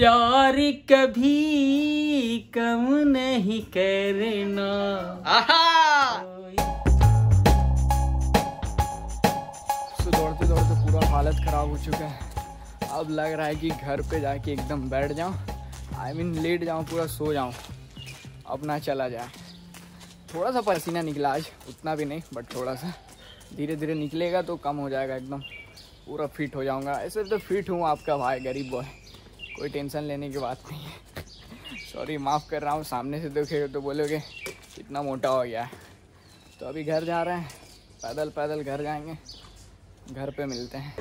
प्यार कभी कम नहीं करना। दौड़ते दौड़ते पूरा हालत खराब हो चुका है। अब लग रहा है कि घर पे जाके एकदम बैठ जाऊं, लेट जाऊं, पूरा सो जाऊं, अपना चला जाए। थोड़ा सा पसीना निकला आज, उतना भी नहीं बट थोड़ा सा, धीरे धीरे निकलेगा तो कम हो जाएगा, एकदम पूरा फिट हो जाऊंगा। ऐसे तो फिट हूँ आपका भाई, गरीब बॉय, कोई टेंशन लेने की बात नहीं है। सॉरी, माफ़ कर रहा हूँ, सामने से देखे तो बोलोगे इतना मोटा हो गया है। तो अभी घर जा रहे हैं, पैदल पैदल घर जाएंगे, घर पे मिलते हैं।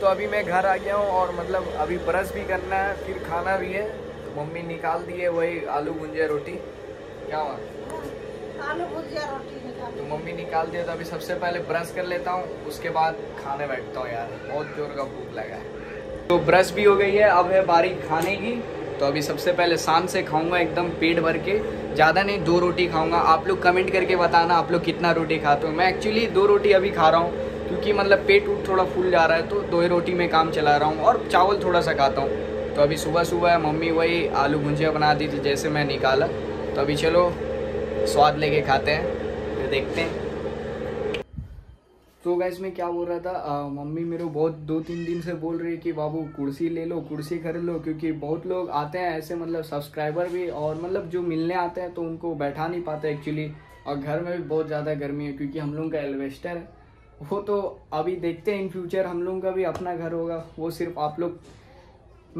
तो अभी मैं घर आ गया हूँ और मतलब अभी ब्रश भी करना है, फिर खाना भी है। तो मम्मी निकाल दी है वही आलू भुंजिया रोटी, क्या हुआ, आलू भुंजिया रोटी। तो मम्मी निकाल दिया, तो अभी सबसे पहले ब्रश कर लेता हूँ, उसके बाद खाने बैठता हूँ। यार बहुत जोर का भूख लगा है। तो ब्रश भी हो गई है, अब है बारी खाने की। तो अभी सबसे पहले शाम से खाऊंगा एकदम पेट भर के, ज़्यादा नहीं, 2 रोटी खाऊंगा। आप लोग कमेंट करके बताना आप लोग कितना रोटी खाते हो। मैं एक्चुअली 2 रोटी अभी खा रहा हूँ क्योंकि मतलब पेट उट थोड़ा फूल जा रहा है, तो 2 ही रोटी में काम चला रहा हूँ और चावल थोड़ा सा खाता हूँ। तो अभी सुबह सुबह मम्मी वही आलू भुंजिया बना दी थी जैसे मैं निकाला, तो अभी चलो स्वाद लेके खाते हैं, देखते हैं। तो गाइस मैं क्या बोल रहा था, मम्मी मेरे को बहुत 2-3 दिन से बोल रही है कि बाबू कुर्सी ले लो, कुर्सी खरीद लो, क्योंकि बहुत लोग आते हैं ऐसे, मतलब सब्सक्राइबर भी और मतलब जो मिलने आते हैं तो उनको बैठा नहीं पाते एक्चुअली। और घर में भी बहुत ज़्यादा गर्मी है क्योंकि हम लोगों का एल्वेस्टर है वो। तो अभी देखते हैं, इन फ्यूचर हम लोगों का भी अपना घर होगा, वो सिर्फ आप लोग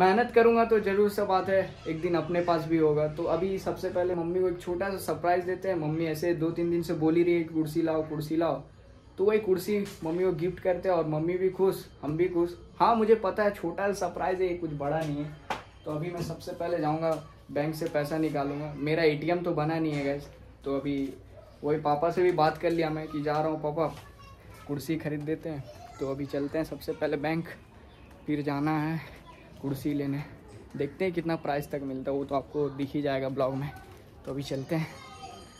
मेहनत करूंगा तो ज़रूर से बात है एक दिन अपने पास भी होगा। तो अभी सबसे पहले मम्मी को एक छोटा सा सरप्राइज़ देते हैं। मम्मी ऐसे 2-3 दिन से बोल ही रही है कुर्सी लाओ, कुर्सी लाओ, तो वही कुर्सी मम्मी को गिफ्ट करते हैं और मम्मी भी खुश, हम भी खुश। हाँ मुझे पता है छोटा सा सरप्राइज़ है, ये कुछ बड़ा नहीं है। तो अभी मैं सबसे पहले जाऊँगा बैंक से पैसा निकालूंगा, मेरा ATM तो बना नहीं है गैस। तो अभी वही पापा से भी बात कर लिया मैं कि जा रहा हूँ पापा कुर्सी खरीद देते हैं। तो अभी चलते हैं सबसे पहले बैंक, फिर जाना है कुर्सी लेने। देखते हैं कितना प्राइस तक मिलता है, वो तो आपको दिख ही जाएगा ब्लॉग में। तो अभी चलते हैं।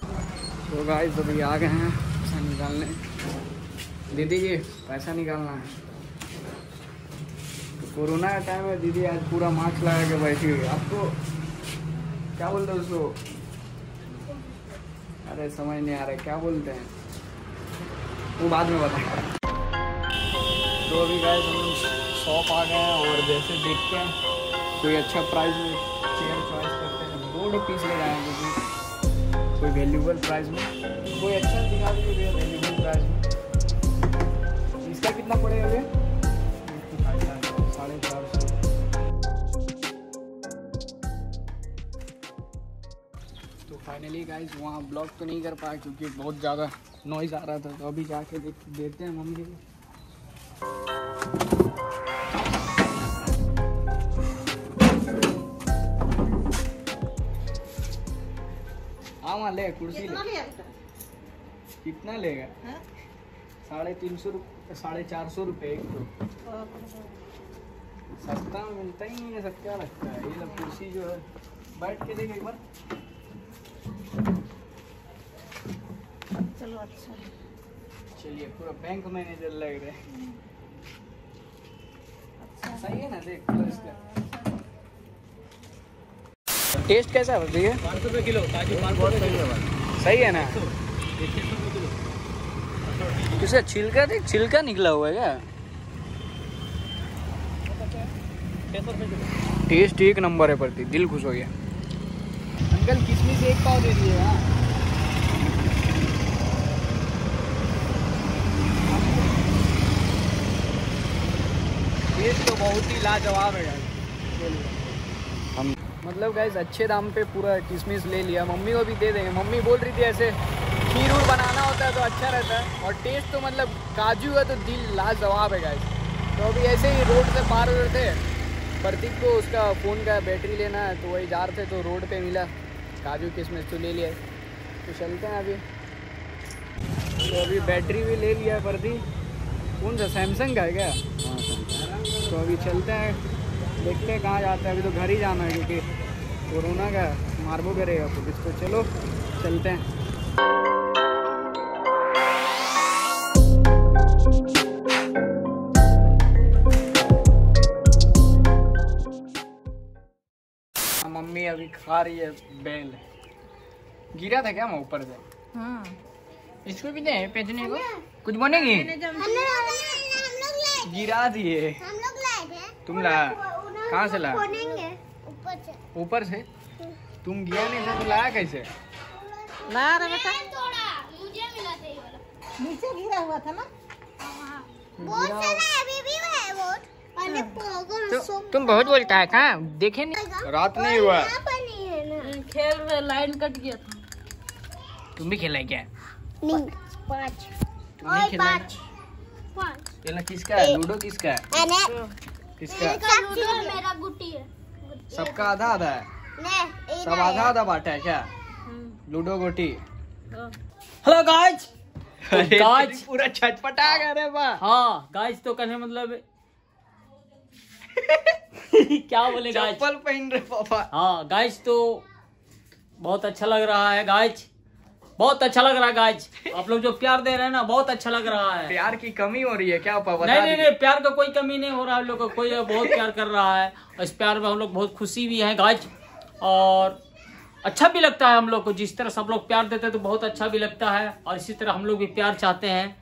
तो गाइस अभी आ गए हैं पैसा निकालने, दीदी जी पैसा निकालना है। तो कोरोना का टाइम है दीदी, आज पूरा मास्क लगा के बैठी हुई, आपको क्या बोलते हैं उसको, अरे समझ नहीं आ रहा है क्या बोलते हैं, वो बाद में बताएंगे। तो अभी गाइस हम शॉप आ गए हैं और जैसे देखते हैं कोई अच्छा प्राइस में चेयर चॉइस करते हैं। 2 पीस ले रहे हैं क्योंकि कोई वैल्यूबल प्राइस में, कोई अच्छा दिखा दीजिए वैल्यूबल प्राइस में। इसका कितना पड़ेगा ये, 450। तो फाइनली गाइज वहाँ ब्लॉग तो नहीं कर पाया क्योंकि बहुत ज़्यादा नॉइज़ आ रहा था। तो अभी जाके देखते हैं मम्मी को। हाँ ले कुर्सी ले, कितना लेगा, 350 रुपये, 450 रुपये एक, तो सस्ता में मिलता ही नहीं है। सब क्या लगता है ये कुर्सी जो है, बैठ के देख एक बार। चलो अच्छा चलिए, पूरा बैंक मैनेजर लग रहे हैं। अच्छा सही है ना, देख लो इसका टेस्ट कैसा है भैया, 500 रुपये किलो, सही है ना। किसे छिलका देख, छिलका निकला हुआ है क्या, टेस्ट एक नंबर है, पड़ती दिल खुश हो गया। अंकल किशमिश एक पाव दे दिए। टेस्ट तो बहुत ही लाजवाब है यार, मतलब गाइस अच्छे दाम पे पूरा किशमिश ले लिया। मम्मी को भी दे देंगे, मम्मी बोल रही थी ऐसे खीर उर बनाना होता है तो अच्छा रहता है। और टेस्ट तो मतलब काजू है तो दिल लाजवाब है गाइस। तो अभी ऐसे ही रोड से पार हो रहे थे, प्रतीक को उसका फ़ोन का बैटरी लेना है तो वही जा रहे थे, तो रोड पे मिला काजू किशमिश तो ले लिया। तो चलते हैं अभी। तो अभी बैटरी भी ले लिया प्रतीक, कौन सा सैमसंग का है क्या, हाँ सैमसंग। तो अभी चलते हैं, देखते हैं कहाँ जाता है, अभी तो घर ही जाना है क्योंकि कोरोना का मारबो करेगा तो इसको। चलो चलते हैं। मम्मी अभी खा रही है बेल। गिरा था क्या हम ऊपर से? हाँ। इसको भी दे पेजने को। कुछ बनेगी? गिरा दिए। तुम ला कहाँ से ला? ऊपर से। ऊपर से? तुम गिरा नहीं था तो लाया कैसे? ला रहा बेटा। मुझे मिला था ये वाला। नीचे गिरा हुआ था ना? बहुत सारा अभी भी है बहुत। तो तुम बहुत बोलता है कहाँ देखे नहीं रात नहीं हुआ खेल रहे लाइन कट गया था। तुम भी खेला क्या? नहीं पाँच तुम पाँच खेला किसका है? लूडो किसका है? किसका मेरा गुट्टी है। सबका आधा आधा है। सब आधा आधा बांटा है क्या? लूडो गोटी। हेलो गाइस गाइस पूरा छटपटा गए हाँ गाइस तो कहने मतलब क्या बोले गाइस चप्पल पहन रहे पापा। हाँ गाइस तो बहुत अच्छा लग रहा है गाइस। बहुत अच्छा लग रहा है गाइस। आप लोग जो प्यार दे रहे हैं ना बहुत अच्छा लग रहा है। प्यार की कमी हो रही है क्या पापा? नहीं नहीं नहीं प्यार का कोई कमी नहीं हो रहा है। हम लोग कोई बहुत प्यार कर रहा है। इस प्यार में हम लोग बहुत खुशी भी है गाइस और अच्छा भी लगता है हम लोग को। जिस तरह सब लोग प्यार देते हैं तो बहुत अच्छा भी लगता है और इसी तरह हम लोग भी प्यार चाहते हैं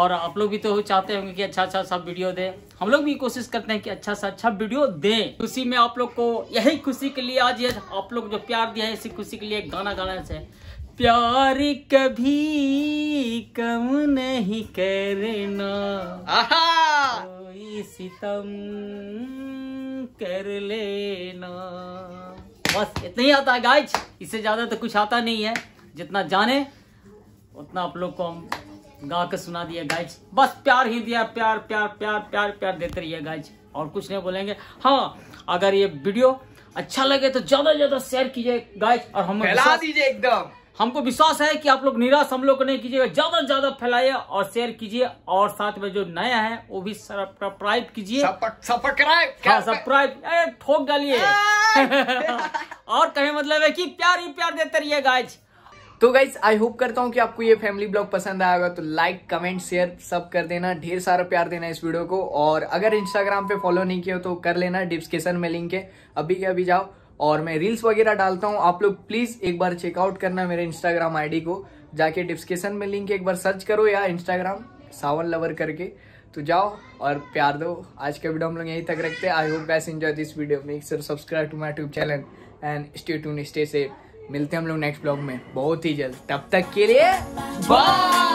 और आप लोग भी तो चाहते होंगे कि अच्छा अच्छा सब वीडियो दें। हम लोग भी कोशिश करते हैं कि अच्छा सा अच्छा वीडियो दें। खुशी में आप लोग को यही खुशी के लिए आज ये आप लोग जो प्यार दिया है इसी खुशी के लिए एक गाना गाना से प्यार कभी कम नहीं करना कोई सितम कर लेना। बस इतना ही आता है गाइज। इससे ज़्यादा तो कुछ आता नहीं है। जितना जाने उतना आप लोग को हम गा के सुना दिया गाइज। बस प्यार ही दिया प्यार प्यार प्यार प्यार प्यार देते रहिए गाइज और कुछ नहीं बोलेंगे। हाँ अगर ये वीडियो अच्छा लगे तो ज्यादा से ज्यादा शेयर कीजिए गाइज और हम फैला दीजिए एकदम। हमको विश्वास है कि आप लोग निराश हम लोग नहीं कीजिएगा। ज्यादा से ज्यादा फैलाइए और शेयर कीजिए और साथ में जो नया है वो भी सब्सक्राइब कीजिए। सब्सक्राइब ठोक डालिए और कहे मतलब है कि प्यार ही प्यार देते रहिए गाइज। तो गाइज आई होप करता हूँ कि आपको ये फैमिली ब्लॉग पसंद आया होगा। तो लाइक कमेंट शेयर सब कर देना। ढेर सारा प्यार देना इस वीडियो को और अगर इंस्टाग्राम पे फॉलो नहीं किया हो तो कर लेना। डिस्क्रिप्शन में लिंक है अभी के अभी जाओ और मैं रील्स वगैरह डालता हूँ। आप लोग प्लीज एक बार चेकआउट करना मेरे इंस्टाग्राम आई डी को जाके। डिस्क्रिप्शन में लिंक एक बार सर्च करो या इंस्टाग्राम सावन लवर करके तो जाओ और प्यार दो। आज का वीडियो हम लोग यहीं तक रखते हैं। I hope guys enjoy this video. Make sure subscribe to my YouTube channel and stay tuned stay safe. मिलते हैं हम लोग नेक्स्ट ब्लॉग में बहुत ही जल्द। तब तक के लिए बाय।